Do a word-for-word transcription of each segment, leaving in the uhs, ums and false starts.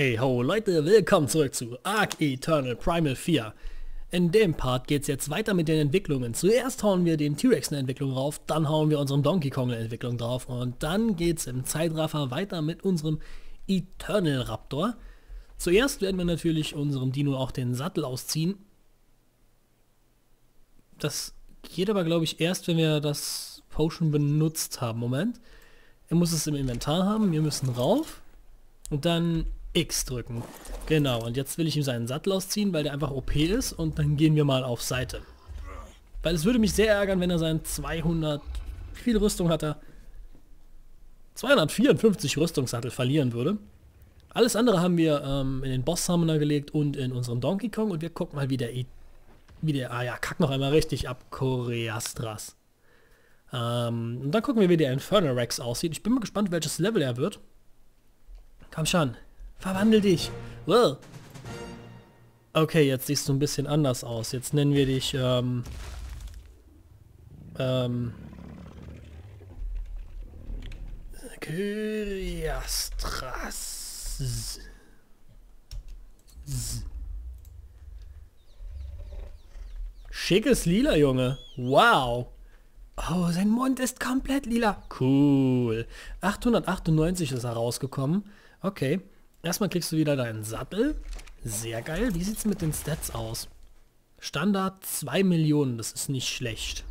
Hey ho Leute, willkommen zurück zu Ark Eternal Primal vier. In dem Part geht's jetzt weiter mit den Entwicklungen. Zuerst hauen wir dem T-Rex eine Entwicklung drauf, dann hauen wir unserem Donkey Kong eine Entwicklung drauf und dann geht's im Zeitraffer weiter mit unserem Eternal Raptor. Zuerst werden wir natürlich unserem Dino auch den Sattel ausziehen. Das geht aber glaube ich erst, wenn wir das Potion benutzt haben. Moment. Er muss es im Inventar haben, wir müssen rauf und dann X drücken. Genau, und jetzt will ich ihm seinen Sattel ausziehen, weil der einfach O P ist, und dann gehen wir mal auf Seite. Weil es würde mich sehr ärgern, wenn er seinen zweihundert... Wie viel Rüstung hat er? zweihundertvierundfünfzig Rüstungssattel verlieren würde. Alles andere haben wir ähm, in den Boss-Summoner gelegt und in unserem Donkey Kong, und wir gucken mal, wie der... E wie der ah ja, kack noch einmal richtig ab. Kyastras. Ähm, und dann gucken wir, wie der Infernerex aussieht. Ich bin mal gespannt, welches Level er wird. Komm schon. Verwandel dich! Wow. Okay, jetzt siehst du ein bisschen anders aus. Jetzt nennen wir dich, ähm... Ähm... Kyastras. Schickes Lila, Junge. Wow. Oh, sein Mund ist komplett lila. Cool. achthundertachtundneunzig ist er rausgekommen. Okay. Erstmal kriegst du wieder deinen Sattel. Sehr geil. Wie sieht es mit den Stats aus? Standard zwei Millionen. Das ist nicht schlecht.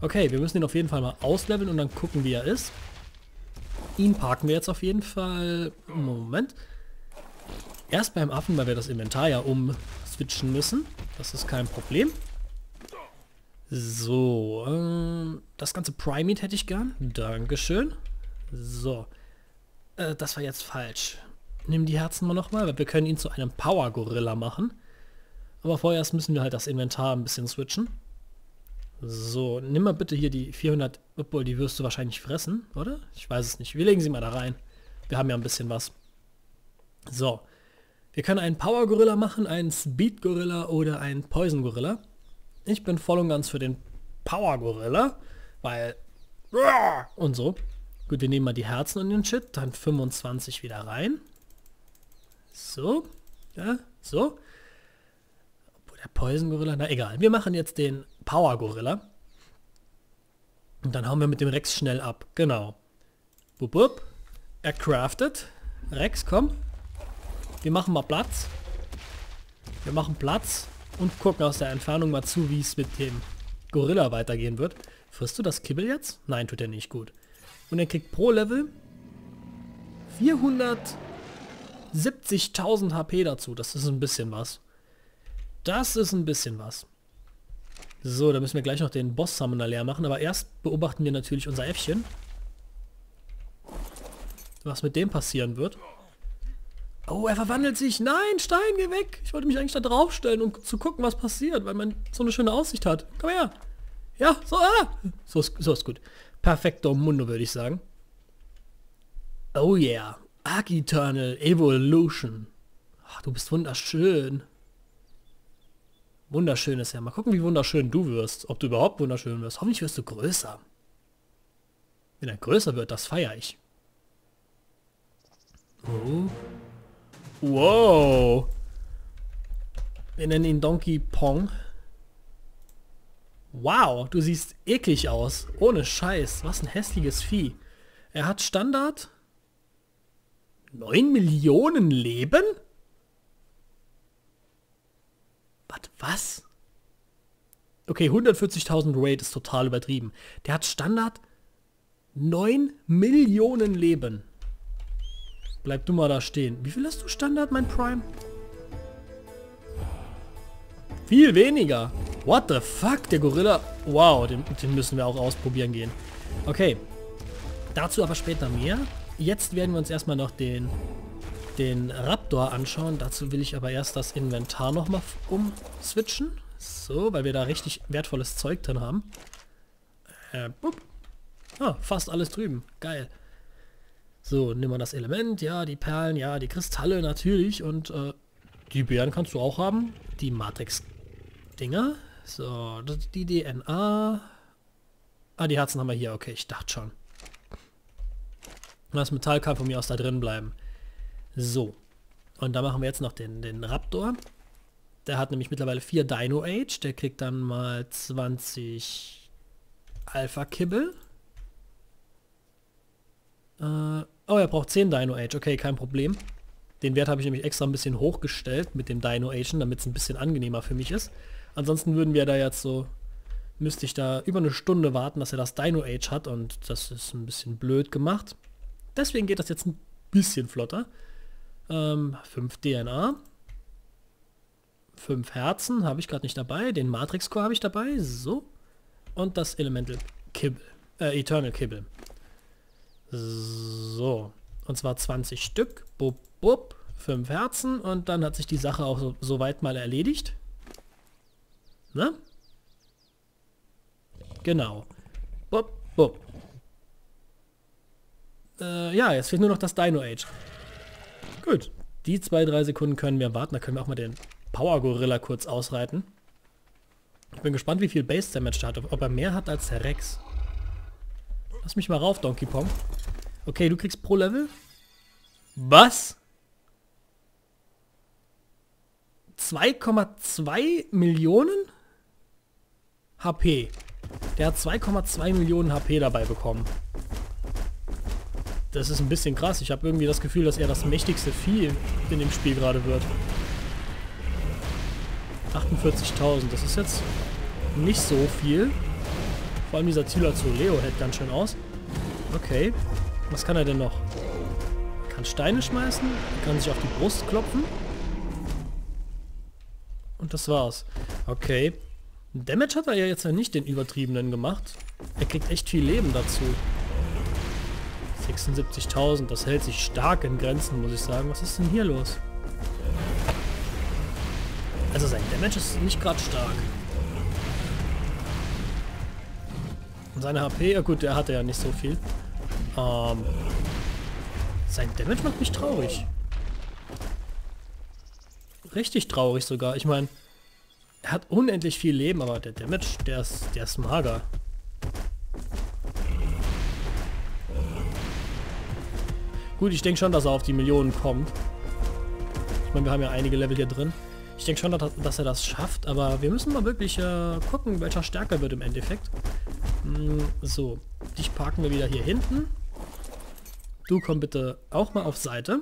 Okay, wir müssen ihn auf jeden Fall mal ausleveln und dann gucken, wie er ist. Ihn parken wir jetzt auf jeden Fall... Moment. Erst beim Affen, weil wir das Inventar ja umswitchen müssen. Das ist kein Problem. So. Äh, das ganze Primate hätte ich gern. Dankeschön. So. Äh, das war jetzt falsch. Nimm die Herzen mal nochmal, weil wir können ihn zu einem Power-Gorilla machen. Aber vorerst müssen wir halt das Inventar ein bisschen switchen. So, nimm mal bitte hier die vierhundert, obwohl die wirst du wahrscheinlich fressen, oder? Ich weiß es nicht. Wir legen sie mal da rein. Wir haben ja ein bisschen was. So, wir können einen Power-Gorilla machen, einen Speed-Gorilla oder einen Poison-Gorilla. Ich bin voll und ganz für den Power-Gorilla, weil... Und so. Gut, wir nehmen mal die Herzen und den Shit, dann fünfundzwanzig wieder rein. So, ja, so. Obwohl der Poison-Gorilla, na egal. Wir machen jetzt den Power-Gorilla. Und dann hauen wir mit dem Rex schnell ab, genau. Bup, bup. Er craftet. Rex, komm. Wir machen mal Platz. Wir machen Platz und gucken aus der Entfernung mal zu, wie es mit dem Gorilla weitergehen wird. Frisst du das Kibbel jetzt? Nein, tut er nicht, gut. Und er kriegt pro Level vierhundert... siebzigtausend H P dazu. Das ist ein bisschen was. Das ist ein bisschen was. So, da müssen wir gleich noch den Boss-Summoner leer machen. Aber erst beobachten wir natürlich unser Äffchen. Was mit dem passieren wird. Oh, er verwandelt sich. Nein, Stein, geh weg. Ich wollte mich eigentlich da draufstellen, um zu gucken, was passiert. Weil man so eine schöne Aussicht hat. Komm her. Ja, so. Ah. So, ist, so ist gut. Perfekto Mundo, würde ich sagen. Oh yeah. Dark Eternal Evolution. Ach, du bist wunderschön. Wunderschön ist ja. Mal gucken, wie wunderschön du wirst. Ob du überhaupt wunderschön wirst. Hoffentlich wirst du größer. Wenn er größer wird, das feiere ich. Oh. Wow. Wir nennen ihn Donkey Kong. Wow, du siehst eklig aus. Ohne Scheiß. Was ein hässliches Vieh. Er hat Standard... neun Millionen Leben? Wat, was? Okay, hundertvierzigtausend Raid ist total übertrieben. Der hat Standard neun Millionen Leben. Bleib du mal da stehen. Wie viel hast du Standard, mein Prime? Viel weniger. What the fuck, der Gorilla... Wow, den, den müssen wir auch ausprobieren gehen. Okay. Dazu aber später mehr. Jetzt werden wir uns erstmal noch den, den Raptor anschauen. Dazu will ich aber erst das Inventar nochmal umswitchen. So, weil wir da richtig wertvolles Zeug drin haben. Äh, bup. Ah, fast alles drüben. Geil. So, nimm mal das Element. Ja, die Perlen, ja, die Kristalle natürlich. Und äh, die Beeren kannst du auch haben. Die Matrix-Dinger. So, die D N A. Ah, die Herzen haben wir hier. Okay, ich dachte schon. Das Metall kann von mir aus da drin bleiben. So. Und da machen wir jetzt noch den, den Raptor. Der hat nämlich mittlerweile vier Dino Age. Der kriegt dann mal zwanzig Alpha-Kibbel. Äh, oh, er braucht zehn Dino Age. Okay, kein Problem. Den Wert habe ich nämlich extra ein bisschen hochgestellt mit dem Dino Age, damit es ein bisschen angenehmer für mich ist. Ansonsten würden wir da jetzt so... müsste ich da über eine Stunde warten, dass er das Dino Age hat, und das ist ein bisschen blöd gemacht. Deswegen geht das jetzt ein bisschen flotter. Ähm, fünf D N A. fünf Herzen habe ich gerade nicht dabei. Den Matrix Core habe ich dabei. So. Und das Elemental Kibble. Äh, Eternal Kibble. So. Und zwar zwanzig Stück. Bub, bub. fünf Herzen. Und dann hat sich die Sache auch so, so weit mal erledigt. Ne? Genau. Bub, bub. Äh, ja, jetzt fehlt nur noch das Dino Age. Gut. Die zwei, drei Sekunden können wir warten. Da können wir auch mal den Power-Gorilla kurz ausreiten. Ich bin gespannt, wie viel Base-Damage der hat. Ob er mehr hat als der Rex. Lass mich mal rauf, Donkey Kong. Okay, du kriegst pro Level. Was? zwei Komma zwei Millionen H P. Der hat zwei Komma zwei Millionen H P dabei bekommen. Das ist ein bisschen krass. Ich habe irgendwie das Gefühl, dass er das mächtigste Vieh in dem Spiel gerade wird. achtundvierzigtausend. Das ist jetzt nicht so viel. Vor allem dieser Tilazoleo hält ganz schön aus. Okay. Was kann er denn noch? Er kann Steine schmeißen. Er kann sich auf die Brust klopfen. Und das war's. Okay. Damage hat er ja jetzt ja nicht den übertriebenen gemacht. Er kriegt echt viel Leben dazu. sechsundsiebzigtausend, das hält sich stark in Grenzen, muss ich sagen. Was ist denn hier los? Also sein Damage ist nicht gerade stark. Und seine H P, ja gut, der hatte ja nicht so viel. Ähm, sein Damage macht mich traurig. Richtig traurig sogar. Ich meine... Er hat unendlich viel Leben, aber der Damage, der ist, der ist mager. Gut, ich denke schon, dass er auf die Millionen kommt. Ich meine, wir haben ja einige Level hier drin. Ich denke schon, dass, dass er das schafft, aber wir müssen mal wirklich äh, gucken, welcher stärker wird im Endeffekt. Hm, so, dich parken wir wieder hier hinten. Du komm bitte auch mal auf Seite.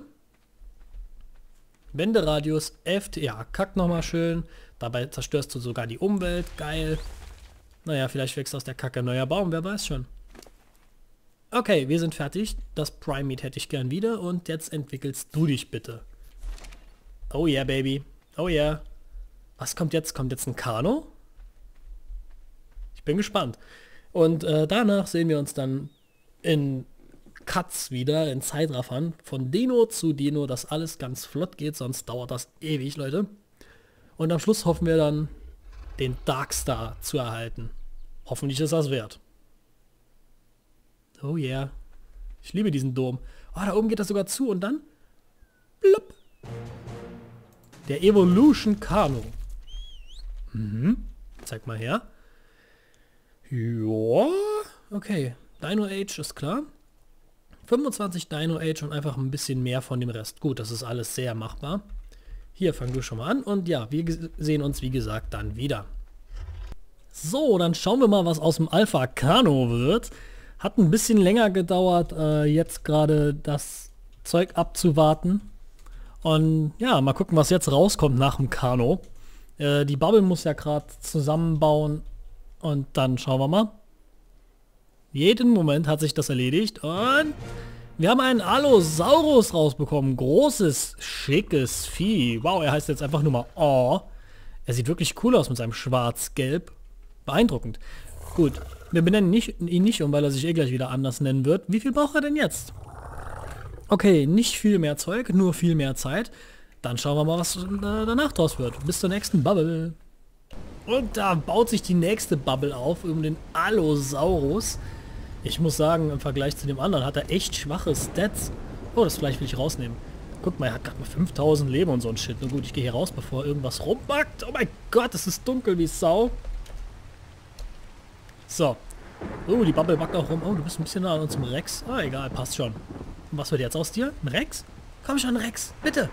Wenderadius, F T, ja, kack nochmal schön. Dabei zerstörst du sogar die Umwelt. Geil. Naja, vielleicht wächst aus der Kacke neuer Baum, wer weiß schon. Okay, wir sind fertig. Das Primate hätte ich gern wieder. Und jetzt entwickelst du dich bitte. Oh yeah, Baby. Oh yeah. Was kommt jetzt? Kommt jetzt ein Kano? Ich bin gespannt. Und äh, danach sehen wir uns dann in Cuts wieder, in Zeitraffern. Von Dino zu Dino, dass alles ganz flott geht. Sonst dauert das ewig, Leute. Und am Schluss hoffen wir dann, den Darkstar zu erhalten. Hoffentlich ist das wert. Oh yeah. Ich liebe diesen Dom. Oh, da oben geht das sogar zu und dann... Blub. Der Evolution Kano. Mhm. Zeig mal her. Joa. Okay. Dino Age ist klar. fünfundzwanzig Dino Age und einfach ein bisschen mehr von dem Rest. Gut, das ist alles sehr machbar. Hier, fang du schon mal an und ja, wir sehen uns wie gesagt dann wieder. So, dann schauen wir mal, was aus dem Alpha Kano wird. Hat ein bisschen länger gedauert, äh, jetzt gerade das Zeug abzuwarten. Und ja, mal gucken, was jetzt rauskommt nach dem Kano. Äh, die Bubble muss ja gerade zusammenbauen und dann schauen wir mal. Jeden Moment hat sich das erledigt und... Wir haben einen Allosaurus rausbekommen. Großes, schickes Vieh. Wow, er heißt jetzt einfach nur mal Oh. Er sieht wirklich cool aus mit seinem Schwarz-Gelb. Beeindruckend. Gut, wir benennen nicht, ihn nicht um, weil er sich eh gleich wieder anders nennen wird. Wie viel braucht er denn jetzt? Okay, nicht viel mehr Zeug, nur viel mehr Zeit. Dann schauen wir mal, was danach draus wird. Bis zur nächsten Bubble. Und da baut sich die nächste Bubble auf um den Allosaurus. Ich muss sagen, im Vergleich zu dem anderen hat er echt schwache Stats. Oh, das Fleisch will ich rausnehmen. Guck mal, er hat gerade mal fünftausend Leben und so ein Shit. Nun gut, ich gehe hier raus, bevor irgendwas rumpackt. Oh mein Gott, es ist dunkel wie Sau. So. Oh, die Bubble backt auch rum. Oh, du bist ein bisschen nah an uns im Rex. Ah, egal, passt schon. Und was wird jetzt aus dir? Ein Rex? Komm schon, Rex, bitte.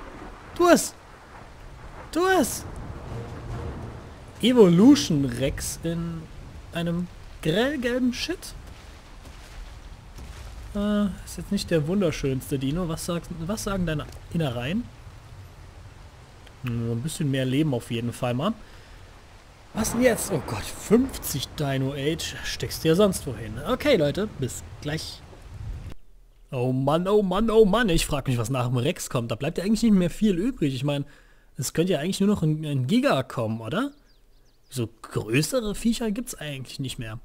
Tu es! Tu es! Evolution-Rex in einem grellgelben Shit. Äh, ist jetzt nicht der wunderschönste Dino. Was, sagst, was sagen deine Innereien? Hm, ein bisschen mehr Leben auf jeden Fall mal. Was denn jetzt? Oh Gott, fünfzig Dino Age. Steckst du ja sonst wohin. Okay, Leute, bis gleich. Oh Mann, oh Mann, oh Mann. Ich frage mich, was nach dem Rex kommt. Da bleibt ja eigentlich nicht mehr viel übrig. Ich meine, es könnte ja eigentlich nur noch ein, ein Giga kommen, oder? So größere Viecher gibt es eigentlich nicht mehr.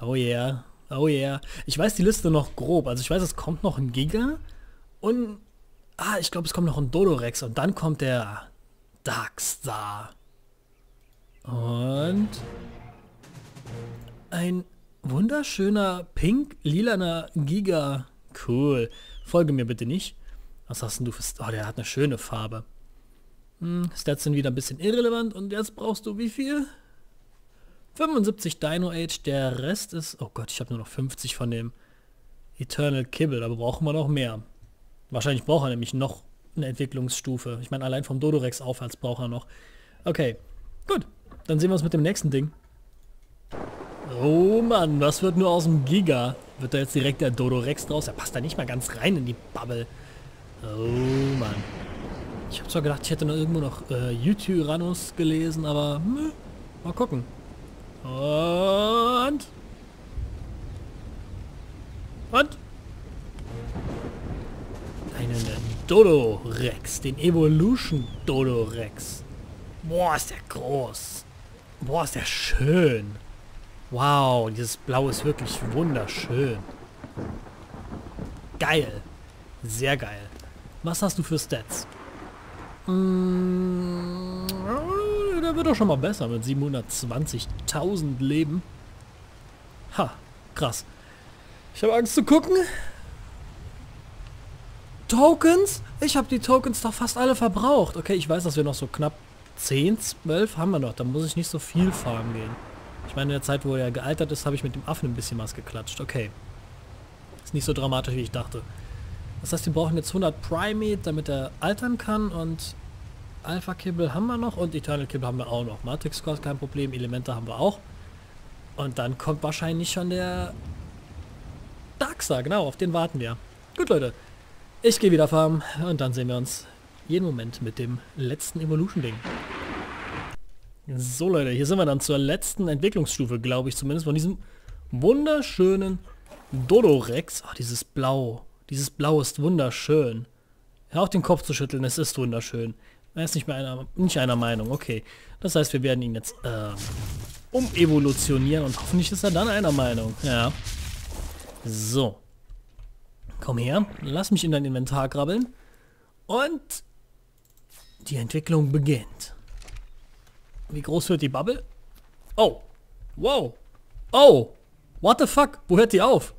Oh yeah, oh yeah. Ich weiß die Liste noch grob. Also ich weiß, es kommt noch ein Giga. Und, ah, ich glaube, es kommt noch ein Dodorex. Und dann kommt der Darkstar. Und ein wunderschöner pink-lilaner Giga. Cool. Folge mir bitte nicht. Was hast denn du für... Oh, der hat eine schöne Farbe. Hm, Stats sind wieder ein bisschen irrelevant. Und jetzt brauchst du wie viel? fünfundsiebzig Dino Age. Der Rest ist... Oh Gott, ich habe nur noch fünfzig von dem Eternal Kibble. Aber brauchen wir noch mehr. Wahrscheinlich braucht er nämlich noch eine Entwicklungsstufe. Ich meine, allein vom Dodorex aufwärts braucht er noch. Okay, gut. Dann sehen wir uns mit dem nächsten Ding. Oh Mann, was wird nur aus dem Giga? Wird da jetzt direkt der Dodorex draus? Er passt da nicht mal ganz rein in die Bubble. Oh Mann. Ich habe zwar gedacht, ich hätte noch irgendwo noch äh, Utyranus gelesen, aber mh, mal gucken. Und... Und... Einen Dodorex, den Evolution Dodorex. Boah, ist der groß. Boah, ist der schön. Wow, dieses Blau ist wirklich wunderschön. Geil. Sehr geil. Was hast du für Stats? Mmh, der wird doch schon mal besser mit siebenhundertzwanzigtausend Leben. Ha, krass. Ich habe Angst zu gucken. Tokens? Ich habe die Tokens doch fast alle verbraucht. Okay, ich weiß, dass wir noch so knapp zehn, zwölf haben wir noch. Da muss ich nicht so viel farmen gehen. Ich meine, in der Zeit, wo er gealtert ist, habe ich mit dem Affen ein bisschen was geklatscht. Okay. Ist nicht so dramatisch, wie ich dachte. Das heißt, wir brauchen jetzt hundert Primate, damit er altern kann. Und Alpha-Kibble haben wir noch. Und Eternal-Kibble haben wir auch noch. Matrix-Core, kein Problem. Elemente haben wir auch. Und dann kommt wahrscheinlich schon der... Darkstar, genau. Auf den warten wir. Gut, Leute. Ich gehe wieder farmen. Und dann sehen wir uns jeden Moment mit dem letzten Evolution-Ding. So Leute, hier sind wir dann zur letzten Entwicklungsstufe, glaube ich zumindest, von diesem wunderschönen Dodorex. Ach, dieses Blau. Dieses Blau ist wunderschön. Hör auf den Kopf zu schütteln, es ist wunderschön. Er ist nicht mehr einer, nicht einer Meinung, okay. Das heißt, wir werden ihn jetzt äh, umevolutionieren und hoffentlich ist er dann einer Meinung. Ja. So. Komm her, lass mich in dein Inventar krabbeln. Und die Entwicklung beginnt. Wie groß wird die Bubble? Oh. Wow. Oh. What the fuck? Wo hört die auf?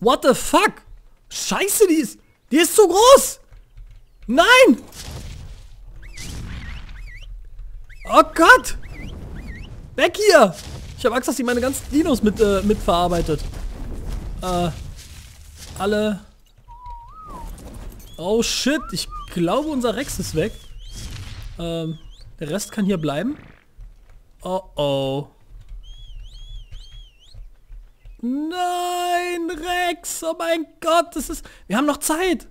What the fuck? Scheiße, die ist... Die ist zu groß! Nein! Oh Gott! Weg hier! Ich habe Angst, dass die meine ganzen Dinos mit, äh, mitverarbeitet. Äh... Alle... Oh shit, ich glaube, unser Rex ist weg. Ähm... Der Rest kann hier bleiben. Oh oh. Nein, Rex. Oh mein Gott, das ist... Wir haben noch Zeit.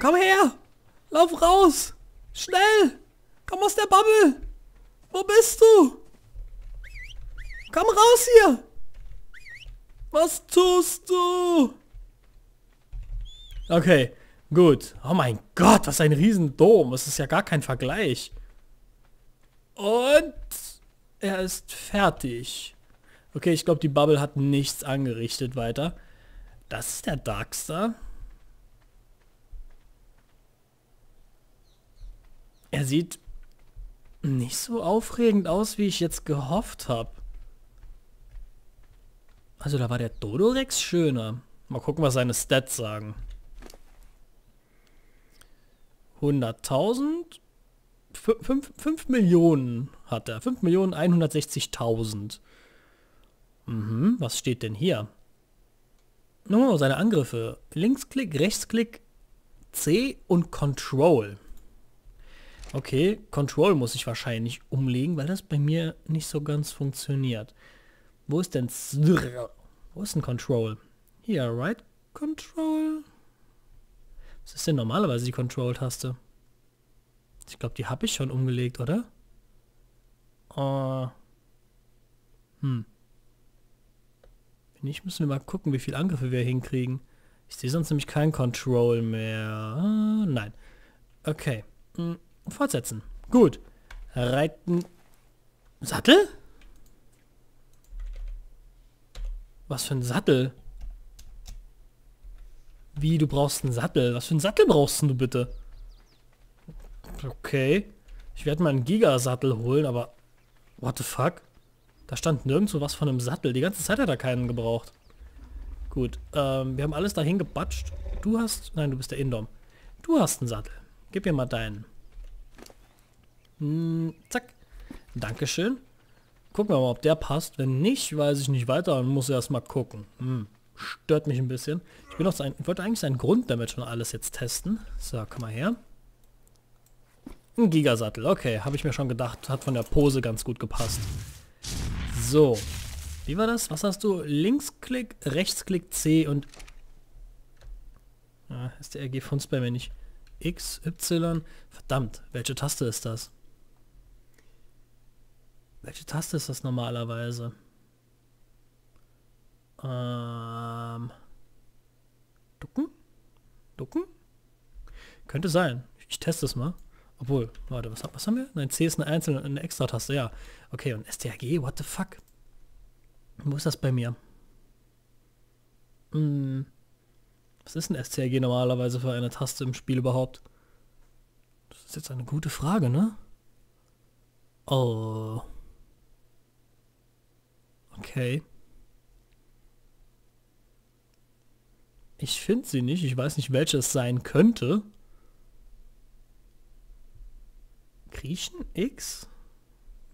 Komm her. Lauf raus. Schnell. Komm aus der Bubble. Wo bist du? Komm raus hier. Was tust du? Okay, gut. Oh mein Gott, was ein Riesendom. Das ist ja gar kein Vergleich. Und er ist fertig. Okay, ich glaube, die Bubble hat nichts angerichtet weiter. Das ist der Darkstar. Er sieht nicht so aufregend aus, wie ich jetzt gehofft habe. Also da war der Dodorex schöner. Mal gucken, was seine Stats sagen. hunderttausend? fünf Millionen hat er. fünf Millionen hundertsechzigtausend. Mhm, was steht denn hier? Oh, seine Angriffe. Linksklick, Rechtsklick, C und Control. Okay, Control muss ich wahrscheinlich umlegen, weil das bei mir nicht so ganz funktioniert. Wo ist denn... Wo ist denn Control? Hier, Right Control. Was ist denn normalerweise die Control-Taste? Ich glaube, die habe ich schon umgelegt, oder? Uh, hm. Wenn nicht, müssen wir mal gucken, wie viele Angriffe wir hinkriegen. Ich sehe sonst nämlich kein Control mehr. Uh, nein. Okay. Hm. Fortsetzen. Gut. Reiten. Sattel? Was für ein Sattel? Wie, du brauchst einen Sattel? Was für einen Sattel brauchst du bitte? Okay. Ich werde mal einen Gigasattel holen, aber... What the fuck? Da stand nirgendwo was von einem Sattel. Die ganze Zeit hat er keinen gebraucht. Gut. Ähm, wir haben alles dahin gebatscht. Du hast... Nein, du bist der Indom. Du hast einen Sattel. Gib mir mal deinen. Hm, zack. Dankeschön. Gucken wir mal, ob der passt. Wenn nicht, weiß ich nicht weiter und muss erst mal gucken. Hm. Stört mich ein bisschen. Ich bin auch sein, wollte eigentlich seinen Grund damit schon alles jetzt testen. So, komm mal her. Ein Gigasattel. Okay, habe ich mir schon gedacht. Hat von der Pose ganz gut gepasst. So. Wie war das? Was hast du? Linksklick, Rechtsklick, C und... Ah, ist der R G von Spam nicht. X, Y... Verdammt, welche Taste ist das? Welche Taste ist das normalerweise? Ähm... Ducken? Ducken? Könnte sein. Ich teste es mal. Obwohl, warte, was, was haben wir? Nein, C ist eine einzelne, eine Extra-Taste, ja. Okay, und S T R G, what the fuck? Wo ist das bei mir? Hm. Was ist ein S T R G normalerweise für eine Taste im Spiel überhaupt? Das ist jetzt eine gute Frage, ne? Oh. Okay. Ich finde sie nicht. Ich weiß nicht, welche es sein könnte. Griechen? X?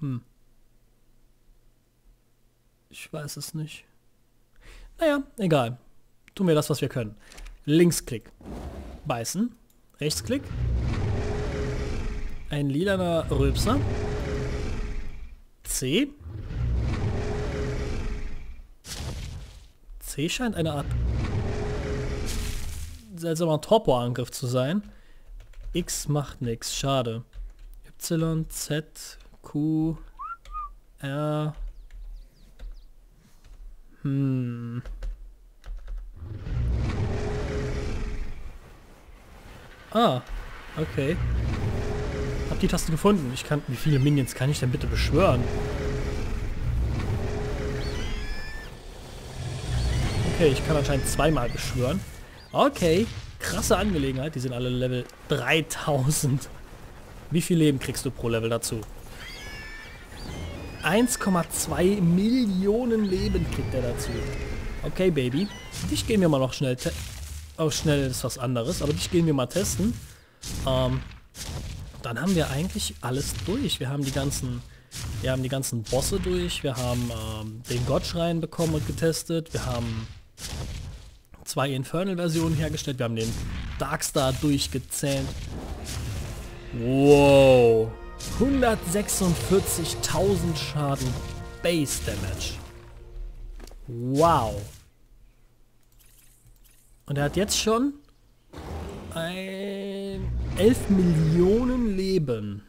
Hm. Ich weiß es nicht. Naja, egal. Tun wir das, was wir können. Linksklick. Beißen. Rechtsklick. Ein lilaner Rülpser. C. C scheint eine Art seltsamer Torporangriff zu sein. X macht nichts. Schade. Y, Z, Q, R. Hm. Ah, okay. Hab die Taste gefunden. Ich kann... Wie viele Minions kann ich denn bitte beschwören? Okay, ich kann anscheinend zweimal beschwören. Okay, krasse Angelegenheit. Die sind alle Level dreitausend. Wie viel Leben kriegst du pro Level dazu? eins Komma zwei Millionen Leben kriegt er dazu. Okay, Baby. Dich gehen wir mal noch schnell... Oh, schnell ist was anderes, aber dich gehen wir mal testen. Ähm, dann haben wir eigentlich alles durch. Wir haben die ganzen, wir haben die ganzen Bosse durch. Wir haben ähm, den Gottschrein bekommen und getestet. Wir haben zwei Infernal-Versionen hergestellt. Wir haben den Darkstar durchgezählt. Wow. hundertsechsundvierzigtausend Schaden Base Damage. Wow. Und er hat jetzt schon ein elf Millionen Leben.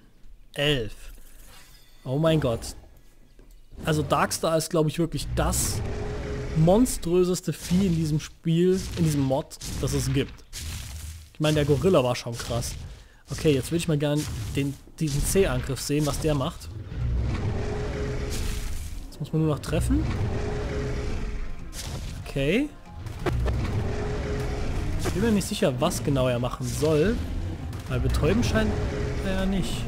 elf. Oh mein Gott. Also Darkstar ist, glaube ich, wirklich das monströseste Vieh in diesem Spiel, in diesem Mod, das es gibt. Ich meine, der Gorilla war schon krass. Okay, jetzt würde ich mal gerne den, diesen C-Angriff sehen, was der macht. Jetzt muss man nur noch treffen. Okay. Ich bin mir nicht sicher, was genau er machen soll, weil betäuben scheint er ja nicht.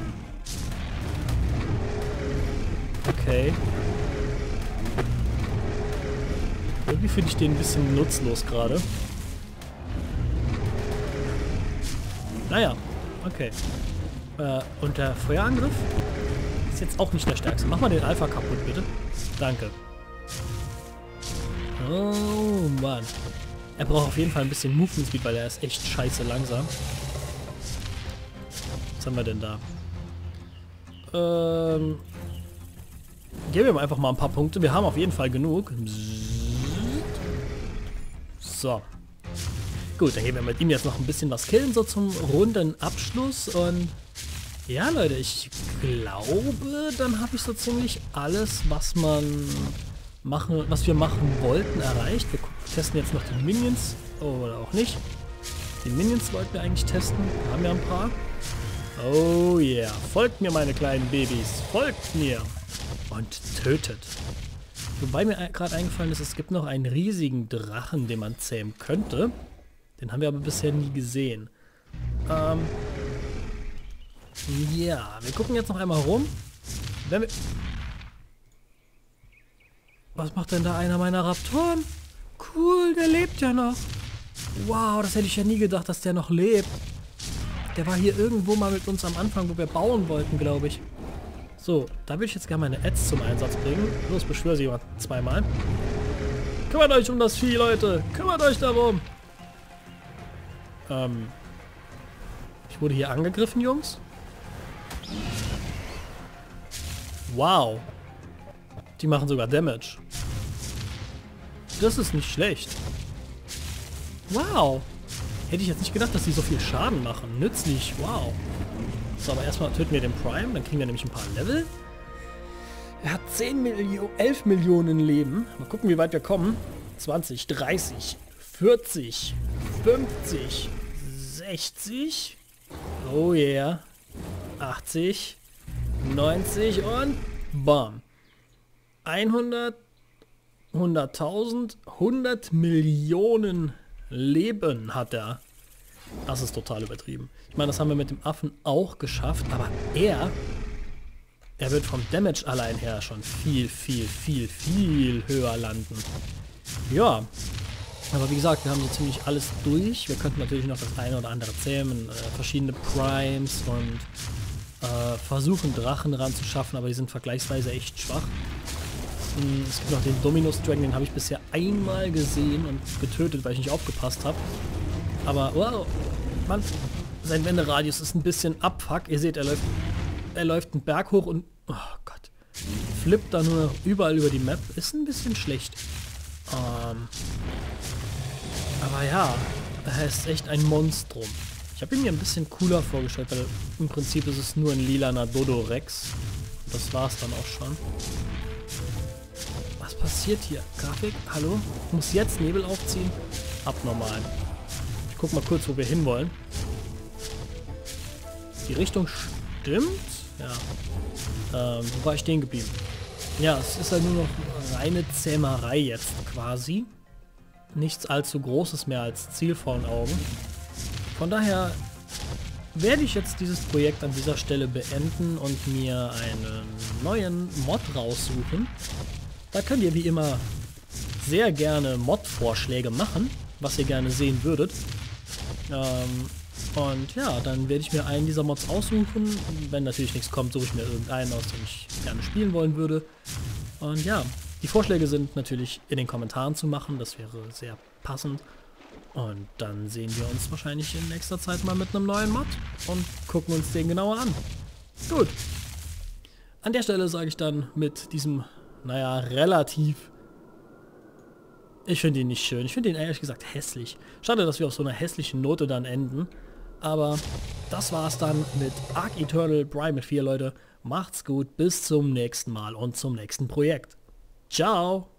Okay. Irgendwie finde ich den ein bisschen nutzlos gerade. Naja, okay. Äh, und der Feuerangriff ist jetzt auch nicht der stärkste. Mach mal den Alpha kaputt, bitte. Danke. Oh, Mann. Er braucht auf jeden Fall ein bisschen Movement Speed, weil er ist echt scheiße langsam. Was haben wir denn da? Ähm, geben wir ihm einfach mal ein paar Punkte. Wir haben auf jeden Fall genug. So. Gut, dann gehen wir mit ihm jetzt noch ein bisschen was killen, so zum runden Abschluss. Und ja, Leute, ich glaube, dann habe ich so ziemlich alles, was man machen, was wir machen wollten, erreicht. Wir testen jetzt noch die Minions. Oh, oder auch nicht. Die Minions wollten wir eigentlich testen. Wir haben ja ein paar. Oh yeah. Folgt mir, meine kleinen Babys. Folgt mir. Und tötet. Wobei mir gerade eingefallen ist, es gibt noch einen riesigen Drachen, den man zähmen könnte. Den haben wir aber bisher nie gesehen. Ähm. Ja, wir gucken jetzt noch einmal rum. Wenn wir... Was macht denn da einer meiner Raptoren? Cool, der lebt ja noch. Wow, das hätte ich ja nie gedacht, dass der noch lebt. Der war hier irgendwo mal mit uns am Anfang, wo wir bauen wollten, glaube ich. So, da würde ich jetzt gerne meine Ads zum Einsatz bringen. Los, beschwöre sie mal zweimal. Kümmert euch um das Vieh, Leute. Kümmert euch darum. Ähm. Ich wurde hier angegriffen, Jungs. Wow. Die machen sogar Damage. Das ist nicht schlecht. Wow. Hätte ich jetzt nicht gedacht, dass die so viel Schaden machen. Nützlich, wow. So, aber erstmal töten wir den Prime, dann kriegen wir nämlich ein paar Level. Er hat zehn Millionen, elf Millionen Leben. Mal gucken, wie weit wir kommen. zwanzig, dreißig, vierzig, fünfzig, sechzig. Oh yeah. achtzig, neunzig und bam. hundert, hunderttausend, hundert Millionen Leben hat er. Das ist total übertrieben. Ich meine, das haben wir mit dem Affen auch geschafft, aber er, er wird vom Damage allein her schon viel, viel, viel, viel höher landen. Ja, aber wie gesagt, wir haben so ziemlich alles durch. Wir könnten natürlich noch das eine oder andere zähmen, äh, verschiedene Primes und äh, versuchen, Drachen ranzuschaffen, aber die sind vergleichsweise echt schwach. Es gibt noch den Dominus Dragon, den habe ich bisher einmal gesehen und getötet, weil ich nicht aufgepasst habe. Aber, wow, Mann, sein Wenderadius ist ein bisschen abfuck. Ihr seht, er läuft, er läuft einen Berg hoch und, oh Gott, flippt da nur noch überall über die Map. Ist ein bisschen schlecht. Ähm, aber ja, er ist echt ein Monstrum. Ich habe ihn mir ein bisschen cooler vorgestellt, weil im Prinzip ist es nur ein lilaner Dodorex. Das war es dann auch schon. Was passiert hier? Grafik? Hallo? Ich muss jetzt Nebel aufziehen? Abnormal. Ich guck mal kurz, wo wir hinwollen. Die Richtung stimmt? Ja. Ähm, wo war ich stehen geblieben? Ja, es ist halt nur noch reine Zähmerei jetzt quasi. Nichts allzu Großes mehr als Ziel vor den Augen. Von daher werde ich jetzt dieses Projekt an dieser Stelle beenden und mir einen neuen Mod raussuchen. Da könnt ihr wie immer sehr gerne Mod-Vorschläge machen, was ihr gerne sehen würdet. Ähm, und ja, dann werde ich mir einen dieser Mods aussuchen. Wenn natürlich nichts kommt, suche ich mir irgendeinen aus, den ich gerne spielen wollen würde. Und ja, die Vorschläge sind natürlich in den Kommentaren zu machen. Das wäre sehr passend. Und dann sehen wir uns wahrscheinlich in nächster Zeit mal mit einem neuen Mod und gucken uns den genauer an. Gut. An der Stelle sage ich dann mit diesem... Naja, relativ. Ich finde ihn nicht schön. Ich finde ihn ehrlich gesagt hässlich. Schade, dass wir auf so einer hässlichen Note dann enden. Aber das war's dann mit Ark Eternal Primal vier, Leute. Macht's gut, bis zum nächsten Mal und zum nächsten Projekt. Ciao!